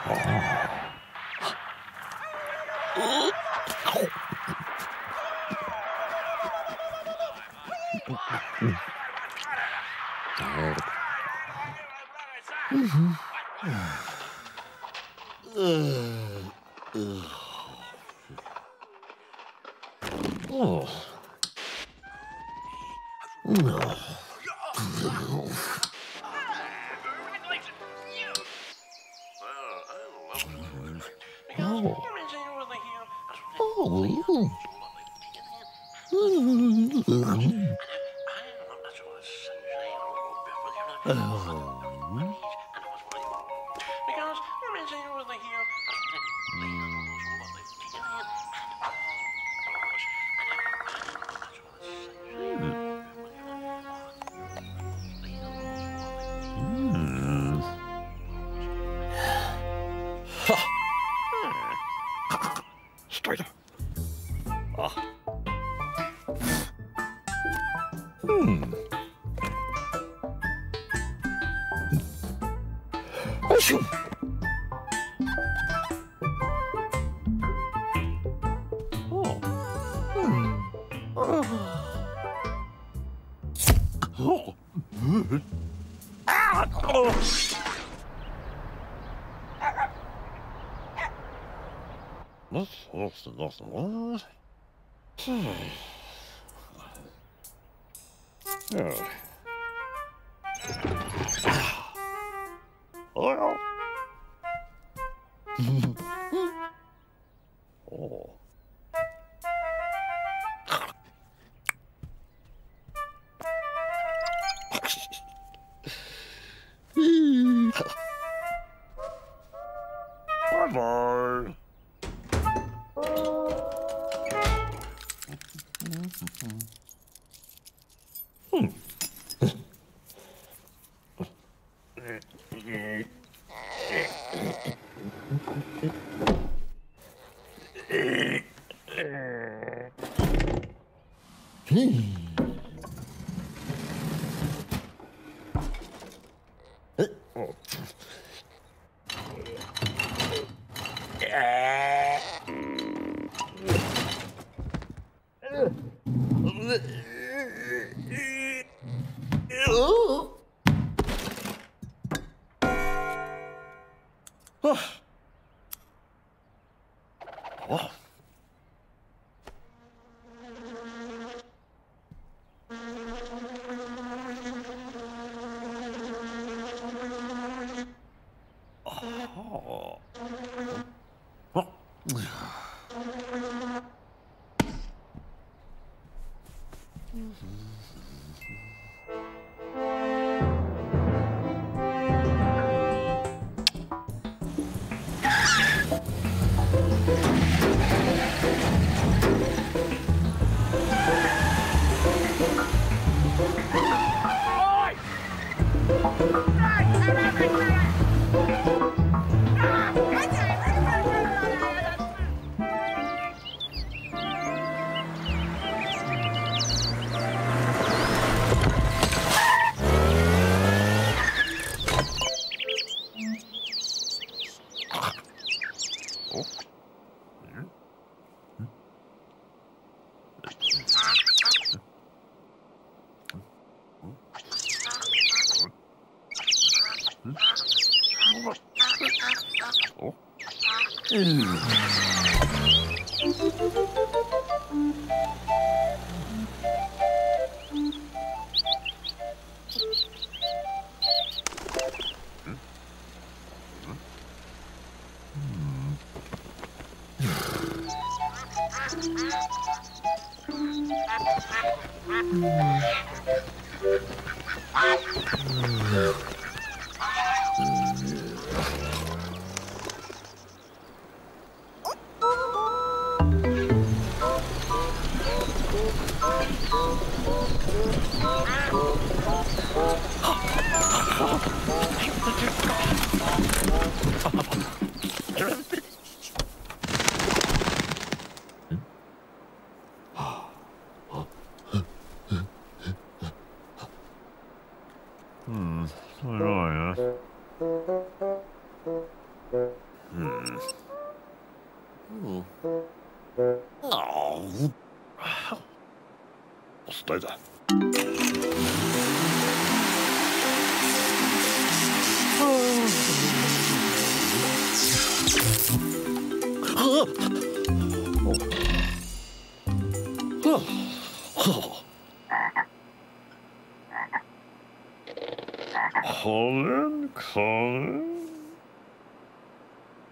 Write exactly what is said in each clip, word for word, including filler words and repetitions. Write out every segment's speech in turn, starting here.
Lost a lot. Oh. Oh. Oh. Bye-bye. Hmm. Hmm. over. Colin, Colin.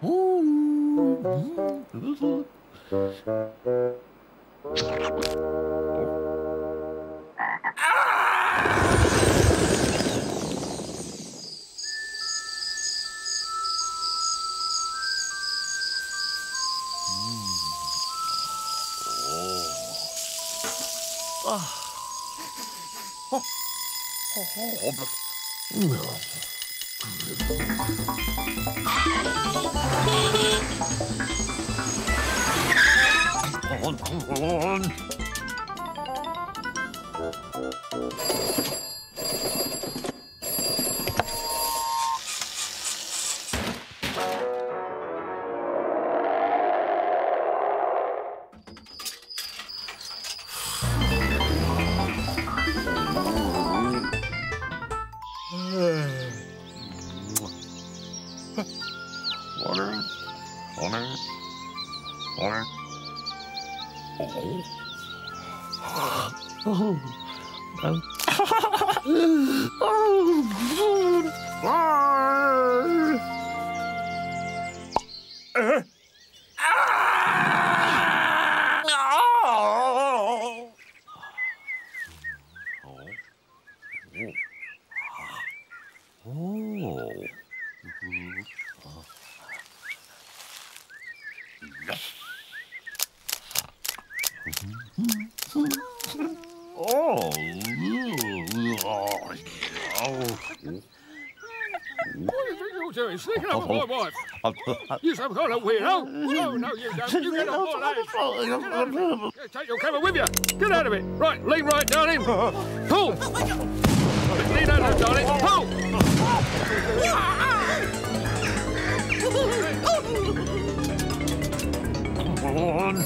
Ooh. Sneaking up with my wife. You some kind of weirdo. No, no, you don't. You get off my legs. Take your camera with you. Get out of it. Right, lean right down in. Pull. Lean out of it, darling. Pull. Come on.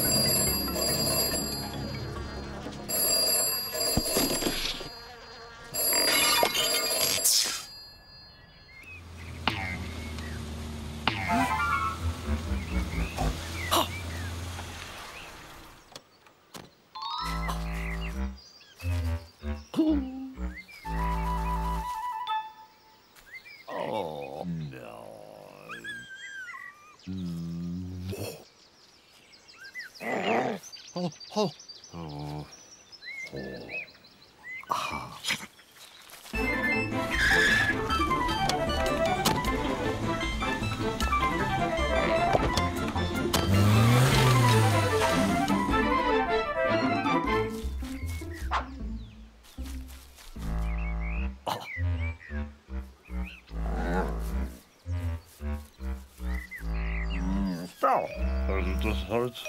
Das hat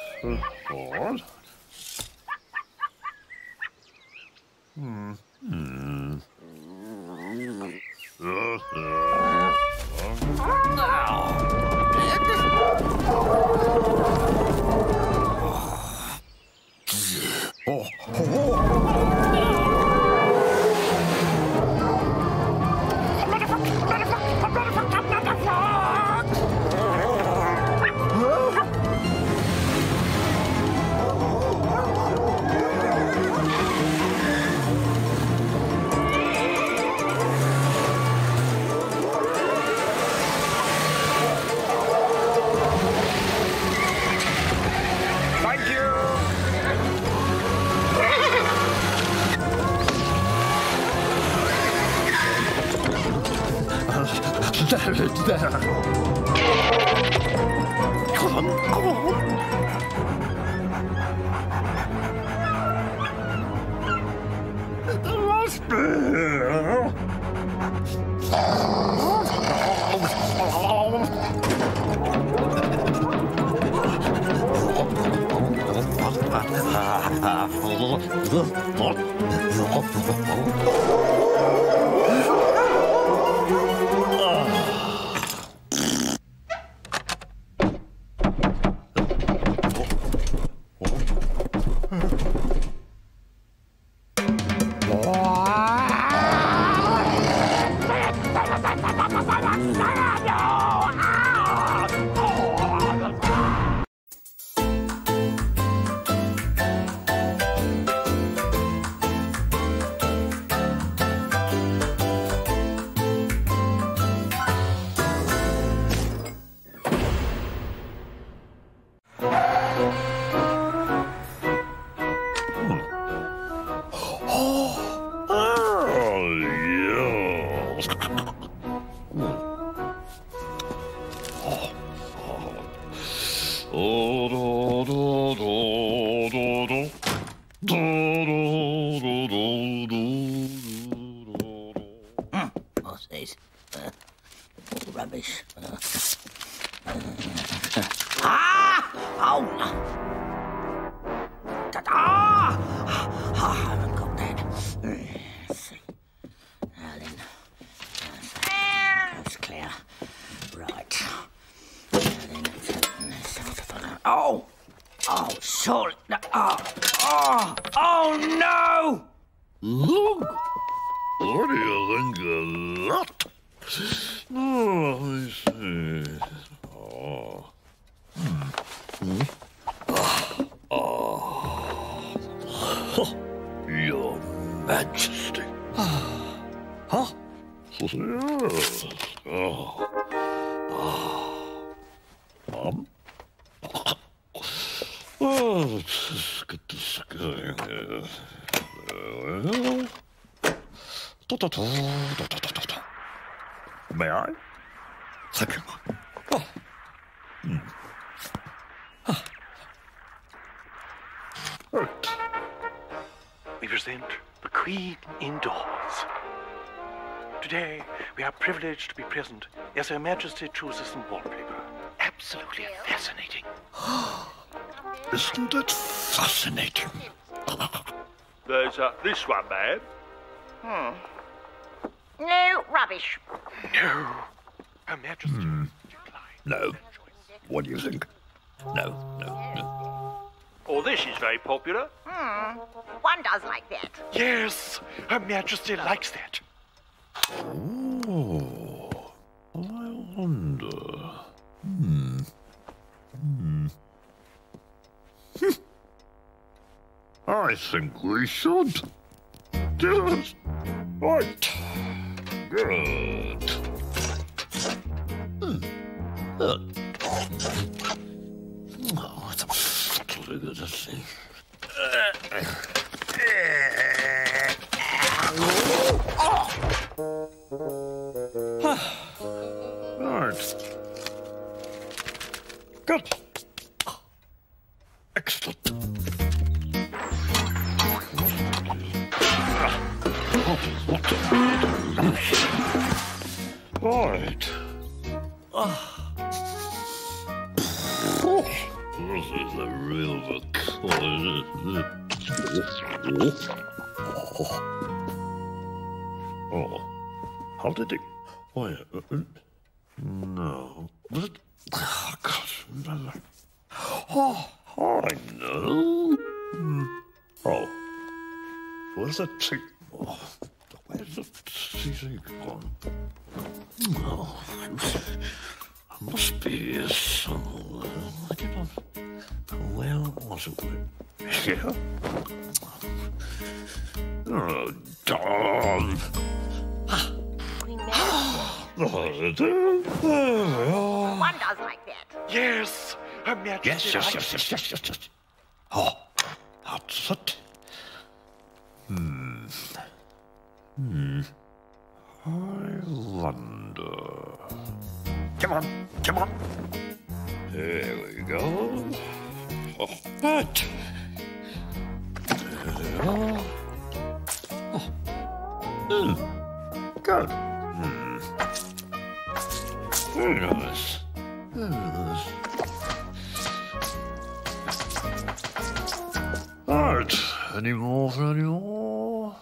Wort. Hm. Hm. Ja, ja. Oh. Oh. Mm. Oh, these uh, rubbish. Uh, uh, ah! Oh! Ta-da! Oh, I haven't got that. Let's see. Now then, that's clear. Right. Now then, let's open this up. Oh! Oh, sorry. Oh! Oh! Oh no! Look! What do you think of that? Oh, I see. Oh. Hmm. Oh. Oh. Oh. Your Majesty. Huh? Yes. Oh. Oh. Um. Oh, let's just get this going here. Well. May I? Thank you. Oh. Mm. Ah. Right. We present the Queen indoors. Today, we are privileged to be present as Her Majesty chooses some wallpaper. Absolutely fascinating. Isn't it fascinating? There's uh, this one, ma'am. Hmm. No rubbish. No. Her Majesty mm. declined. No. What do you think? No, no, no. Oh, this is very popular. Hmm. One does like that. Yes. Her Majesty likes that. Oh. I wonder. Hmm. Hmm. I think we should. Yes. Right. Good. Mm. Uh. Oh, it's absolutely good to see. Uh. Oh. Right. Good. Excellent. All right. Oh. This is a real vacation. Oh. Oh. How did it? Oh, yeah. No. But oh, gosh, remember. Oh, I know. Oh. Where's that thing? Oh. Where's the thing gone? Oh, I must be here somewhere. I did not. Where was it? Here? Oh, darn! One does like that. Yes, Her Majesty. Yes, yes, yes, yes, yes, yes, yes. Oh, that's it. Hmm. Hmm. I wonder. Come on, come on. Here we go. Oh, right. There we are. Oh. Mm. Good. Hmm. Very nice. Very nice. All right. Any more for any more?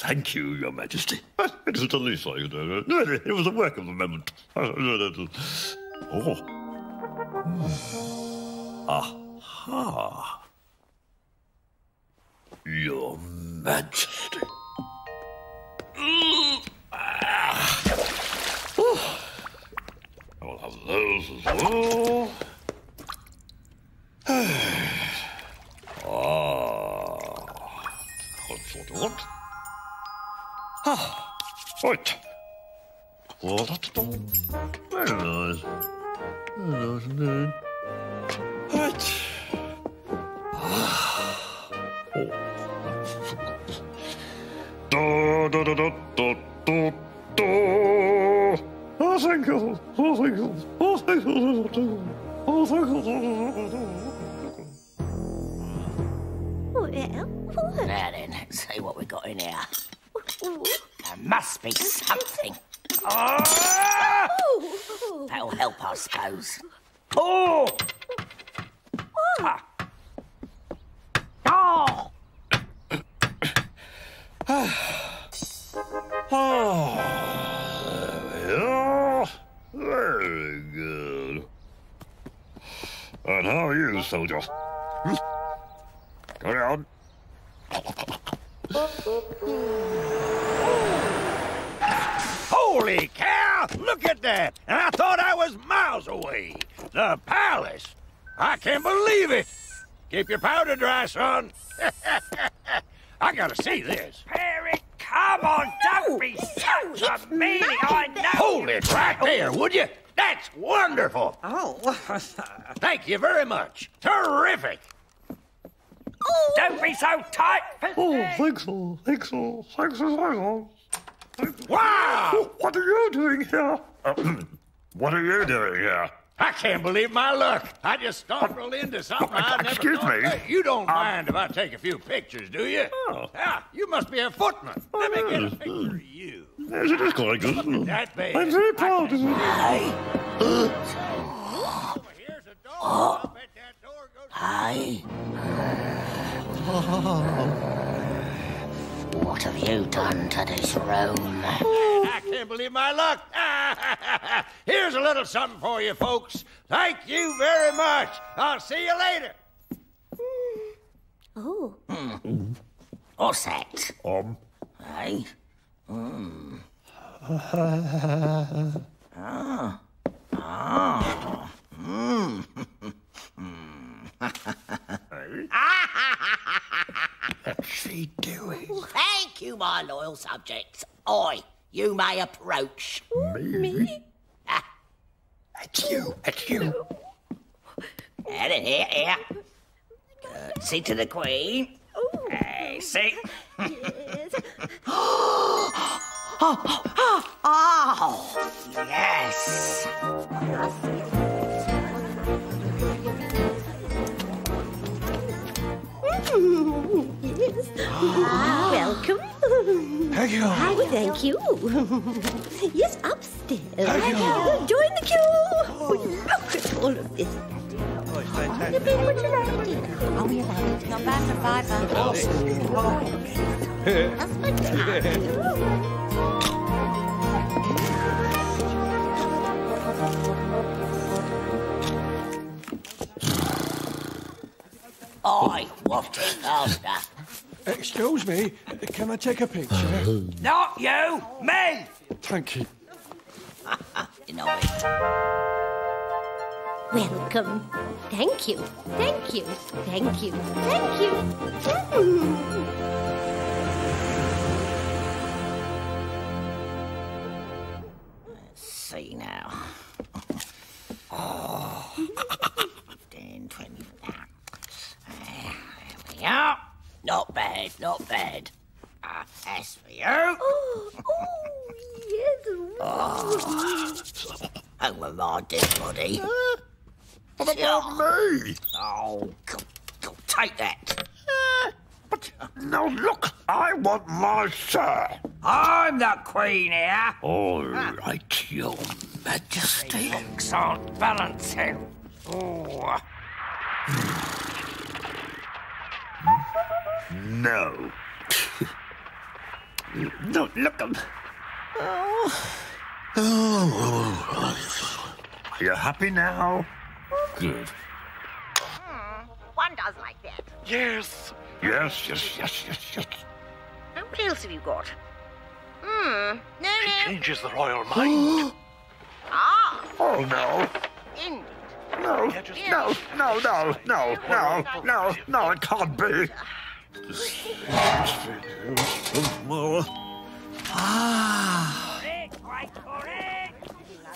Thank you, Your Majesty. It was the least I could do. It was the work of the moment. Oh. Aha. Your Majesty. I will have those as well. Ah. That's what I want. Ah, right. Well, that's all. Very nice. Very nice indeed. Right. Ah. Oh. Da da da da da da da. Oh, thank you. Oh, thank you. Oh, thank you. Oh, thank you. Well, what? Now then, let's see what we got in here. There must be something. Ah! That'll help, I suppose. Oh! Ah! Oh! Oh, there we are. Very good. And how are you, soldier? Go down. Holy cow! Look at that! And I thought I was miles away. The palace! I can't believe it! Keep your powder dry, son. I gotta see this. Perry, come on, no, don't be no, such a meanie. I know. Hold it right there, would you? That's wonderful. Oh. Thank you very much. Terrific. Oh. Don't be so tight. Oh, thanks, all. Thanks, all. Thanks, all. Wow! What are you doing here? What are you doing here? I can't believe my luck. I just stumbled into something I never Excuse thought. me. Hey, you don't um, mind if I take a few pictures, do you? Oh. Ah, you must be a footman. Oh, Let me yes. get a picture mm. of you. Yes, it is quite good. I'm very proud of you. Hi. Here's a door. I'll bet that door goes... Hi. Oh. What have you done to this room? I can't believe my luck. Here's a little something for you, folks. Thank you very much. I'll see you later. Mm. Oh. Mm. What's that? Um. Hey. Mm. Ah. Ah. Mm. What's she doing? Thank you, my loyal subjects. Oi. You may approach. Me? Me? Ah. It's you. It's you. And here, here. Curtsy to the Queen. Ooh. Hey, see? Yes. Oh, oh, oh, oh, yes. Mm, yes. Ah. Welcome. Thank you. Hi, thank you. Yes, upstairs. Thank you. Join the queue. Oh. Look at all of this. Are we allowed to not bad for five hours? That's fantastic. I want it after. Excuse me, can I take a picture? Not you, me! Thank you. You know it. Welcome. Thank you, thank you, thank you, thank you. Let's see now. Oh. ten, twenty. There we go. Not bad, not bad. Uh, as for you... Oh, oh yes. Oh, over my dead body. Uh, what about me? Oh, go, go, take that. Uh, but now look, I want my share. I'm the Queen here. All huh. right, Your Majesty. Things aren't balancing. Oh. No. Don't look up. Oh. Oh. Are you happy now? Good. Mm, one does like that. Yes. Yes, yes, yes, yes, yes. And what else have you got? Hmm. No, she no. changes the royal mind. Ah. Oh, no. Indeed. No, no, no, no, no, no, no, no, it can't be. Ah.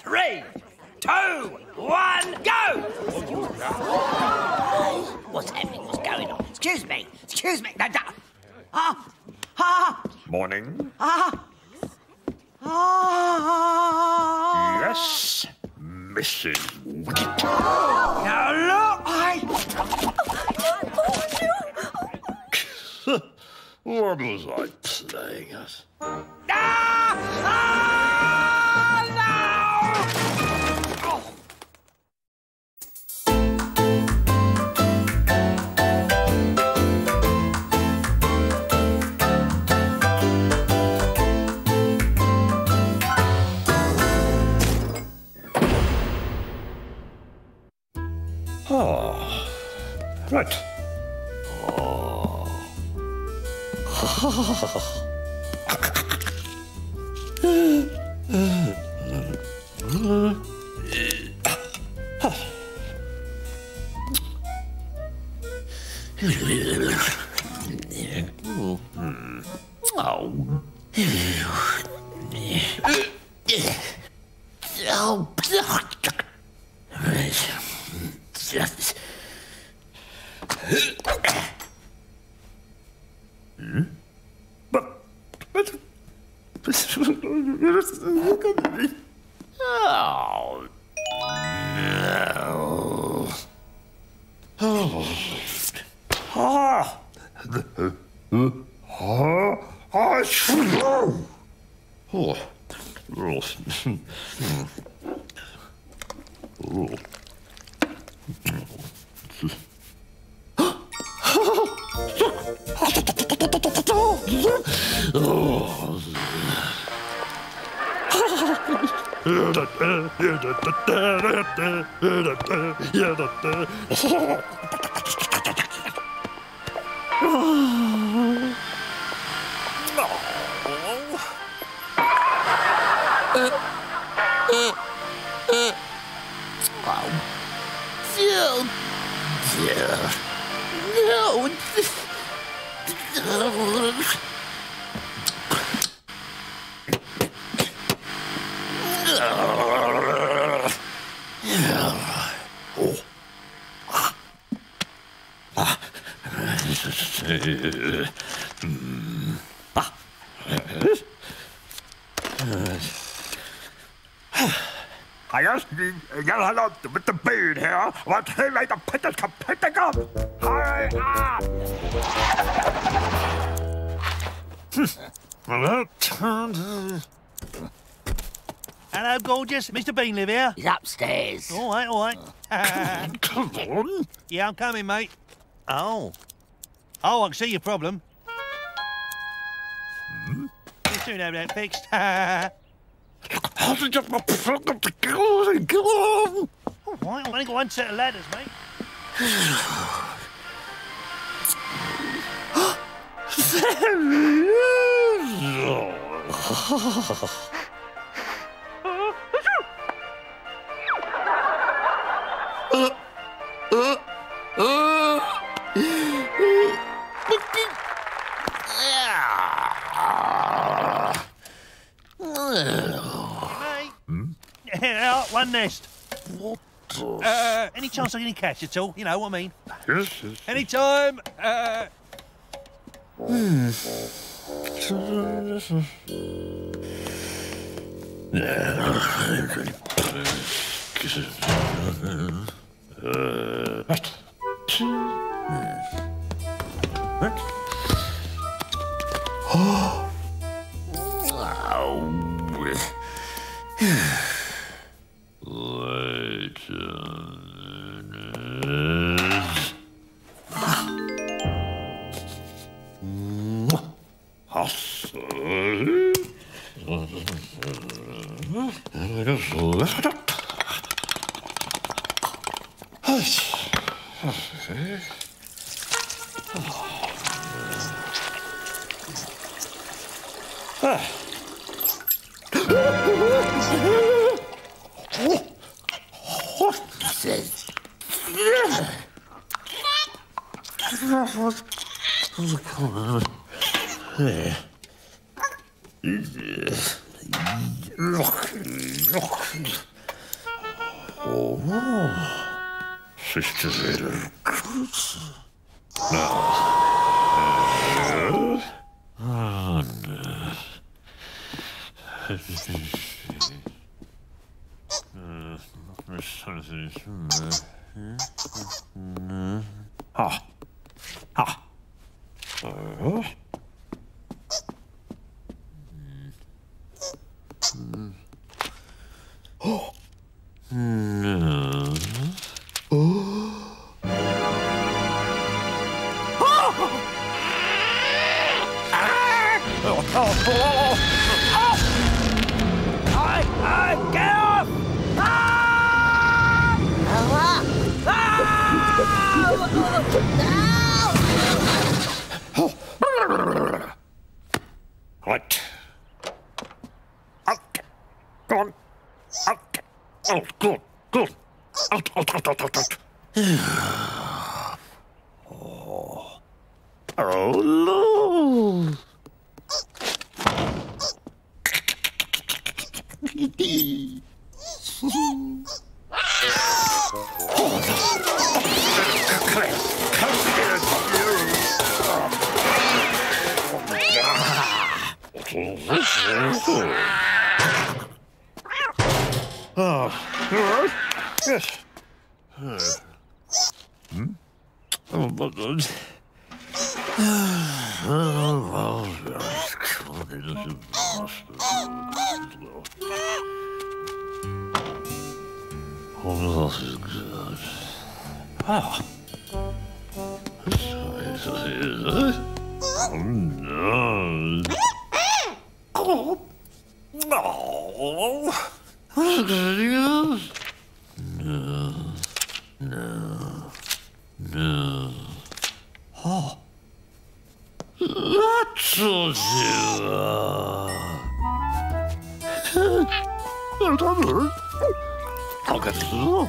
Three, two, one, go! What's happening? What's going on? Excuse me. Excuse me. Ah. Ah. Morning. Ah. Ah. Yes, Missus Wicket. Now look, I... What was I playing at? Ah! Ah! No! Ah, right. Oh. Oh. Oh. Hmm? But, but, but, look at me. Oh, no. Oh, ah, ah, I slow. Oh, oh, oh. No, I just need to get along with the bean here. What he made the pitters come picking up. Hurry up! Well, that turned... Hello, gorgeous. Mister Bean live here? He's upstairs. All right, all right. Uh, come on. Yeah, I'm coming, mate. Oh. Oh, I can see your problem. Hmm? You soon have that fixed. How did you get my plug up the ceiling? Go on! All right, I've only got one set of ladders, mate. One nest. What the... Uh, any chance I get any cash at all? You know what I mean? Yes, yes. Any time, uh... Hmm. Uh... What? What? Oh! Oh! Ha. Ha. Uh-huh. Oh. What? Out. Go on. Out. Oh, good, good. Out, out, out, out, out, out. Oh. Oh, no. Oh, oh. Yes. Hmm? Oh, my God. Oh, this is good. Ah. Oh, no. Oh, no. What's going No. No. No. Oh. That's all you are. I'll get it all. Oh.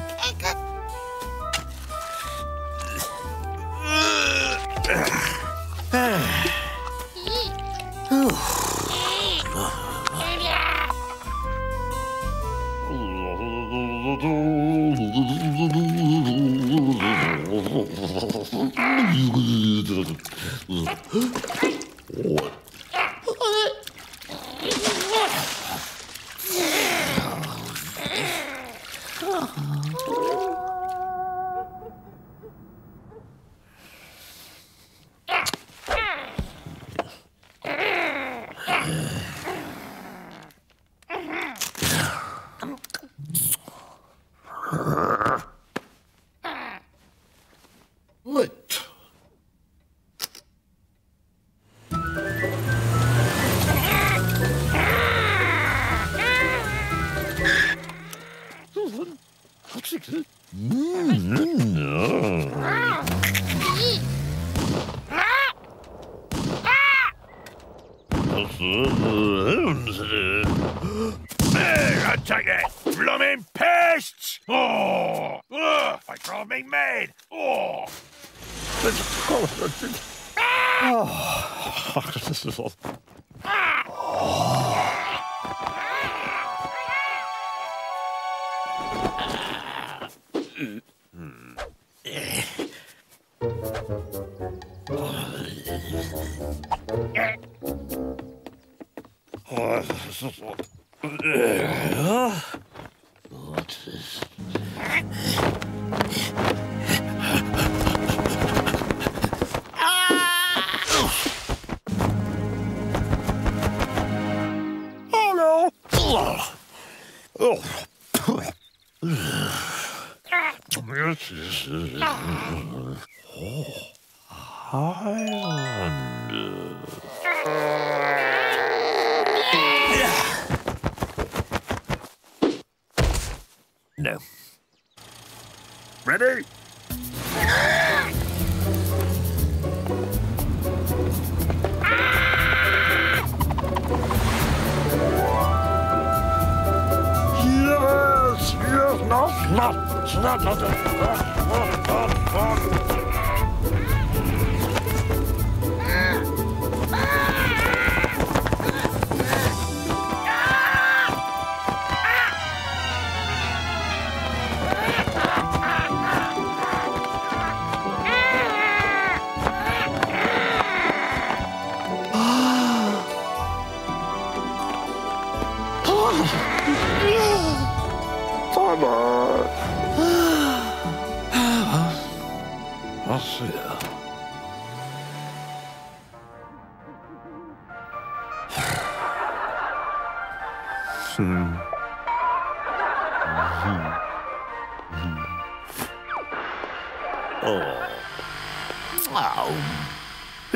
Oh, Mama. Was? Was ja. Hm. Hm. Hm. Oh. Wow. Hey.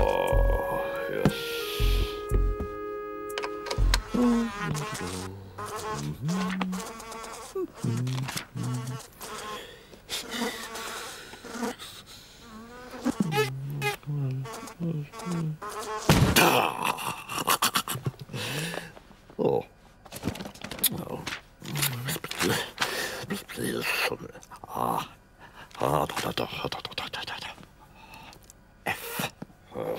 Oh, yes. Mm-hmm. Mm-hmm. Oh. Oh. Please. Ah. Ah, da, da, da, da, da, da, da. F. Oh,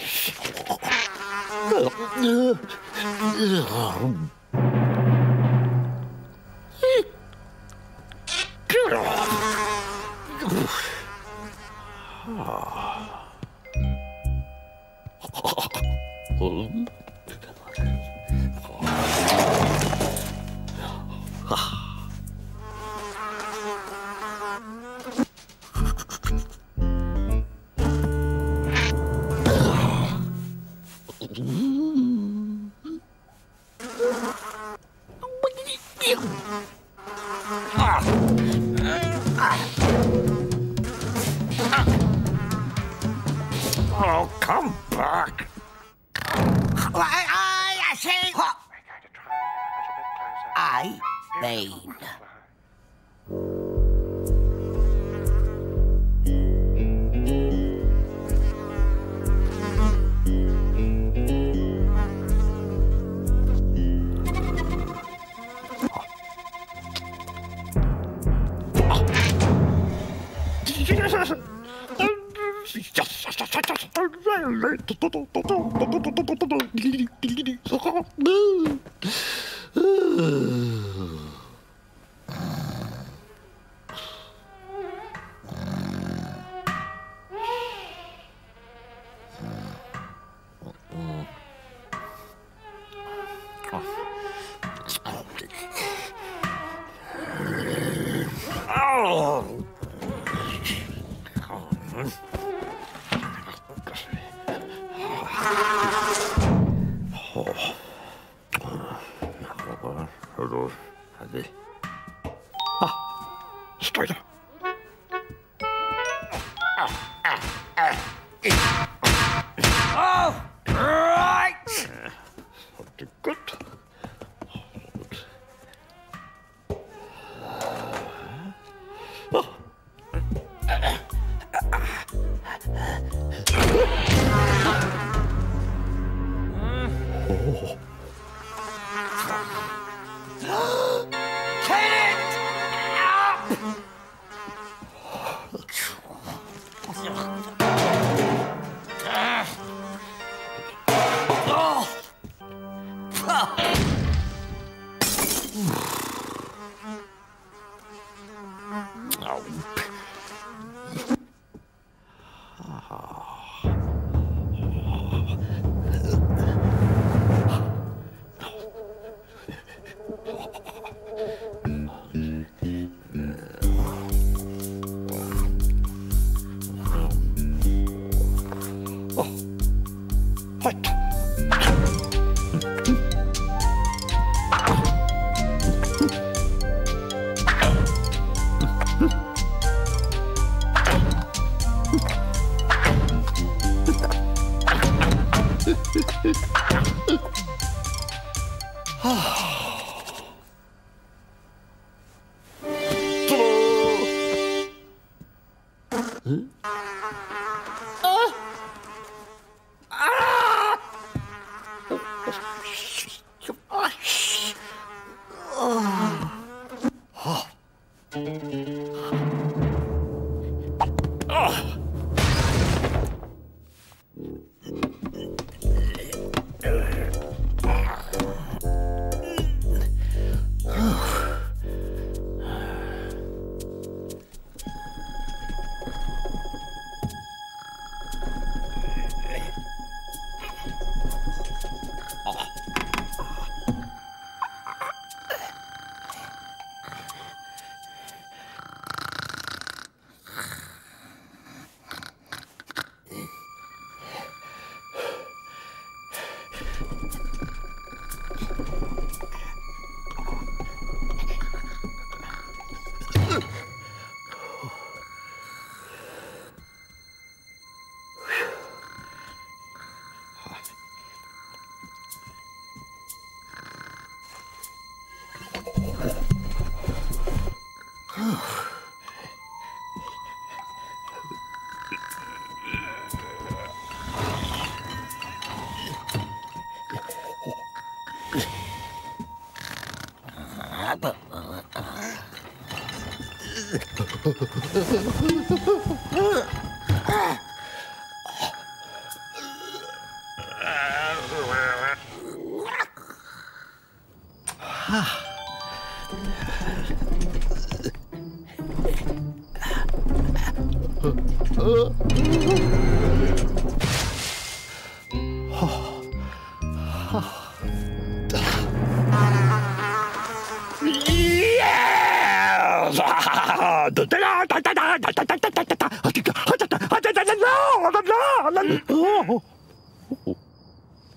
come back. I, I say, what? I mean. Oh.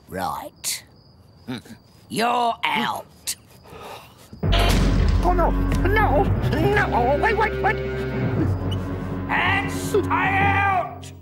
Right. You're out. Oh, no. No. No. Oh, wait, wait, wait. Hands out.